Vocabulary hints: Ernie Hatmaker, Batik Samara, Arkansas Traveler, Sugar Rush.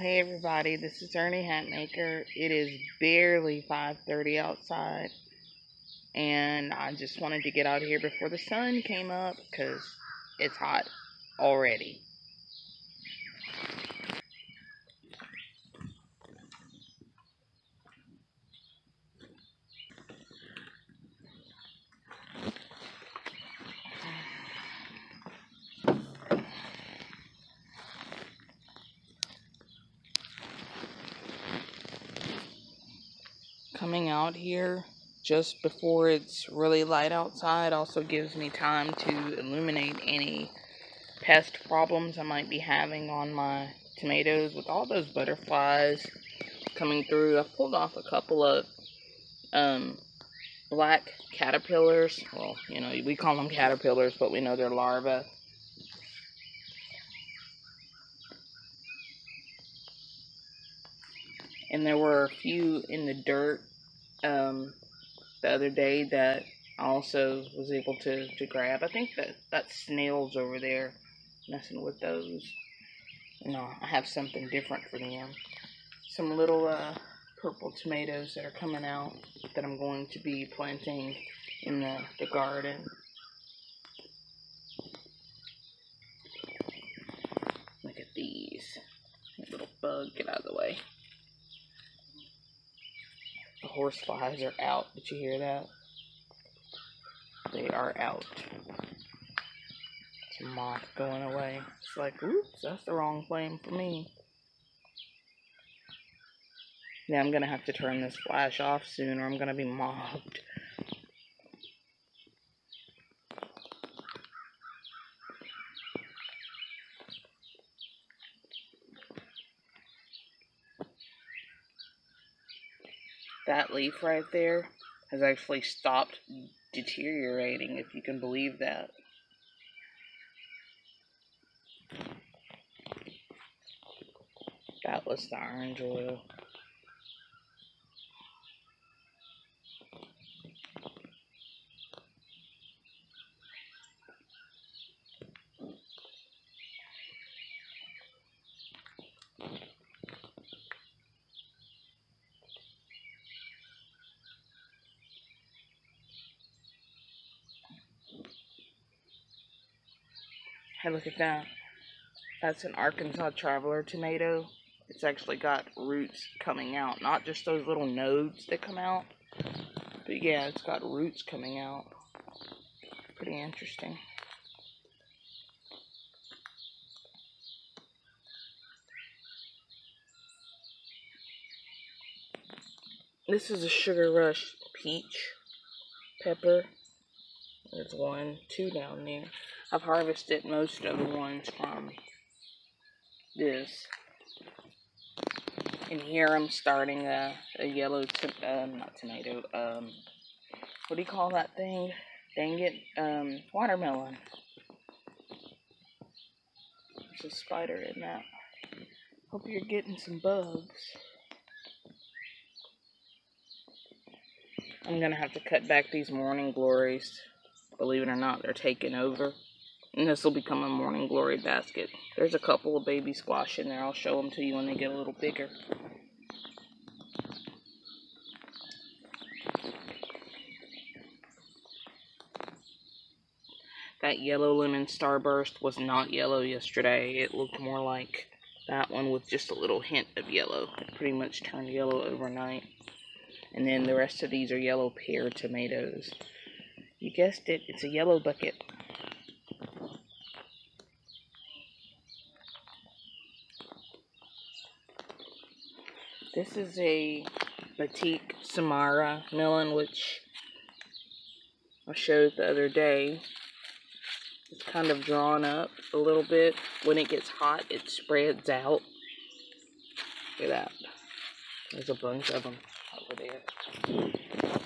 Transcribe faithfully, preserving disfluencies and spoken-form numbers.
hey everybody, this is Ernie Hatmaker. It is barely five thirty outside, and I just wanted to get out here before the sun came up, because it's hot already. Coming out here just before it's really light outside also gives me time to illuminate any pest problems I might be having on my tomatoes with all those butterflies coming through. I've pulled off a couple of um, black caterpillars. Well, you know, we call them caterpillars, but we know they're larvae. And there were a few in the dirt um, the other day that I also was able to, to grab. I think that that's snails over there, messing with those. No, I have something different for them. Some little uh, purple tomatoes that are coming out that I'm going to be planting in the, the garden. Look at these. That little bug, get out of the way. The horse flies are out. Did you hear that? They are out. It's a moth going away. It's like, oops, that's the wrong flame for me. Now I'm going to have to turn this flash off soon or I'm going to be mobbed. That leaf right there has actually stopped deteriorating, if you can believe that. That was the orange oil. Hey, look at that. That's an Arkansas Traveler tomato. It's actually got roots coming out. Not just those little nodes that come out. But yeah, it's got roots coming out. Pretty interesting. This is a Sugar Rush peach pepper. There's one, two down there. I've harvested most of the ones from this. And here I'm starting a, a yellow, um, not tomato, um, what do you call that thing? Dang it, um, watermelon. There's a spider in that. Hope you're getting some bugs. I'm gonna have to cut back these morning glories. Believe it or not, they're taking over. And this will become a morning glory basket. There's a couple of baby squash in there. I'll show them to you when they get a little bigger. That yellow lemon starburst was not yellow yesterday. It looked more like that one with just a little hint of yellow. It pretty much turned yellow overnight. And then the rest of these are yellow pear tomatoes. You guessed it, it's a yellow bucket. This is a Batik Samara melon, which I showed the other day. It's kind of drawn up a little bit. When it gets hot, it spreads out. Look at that. There's a bunch of them over there.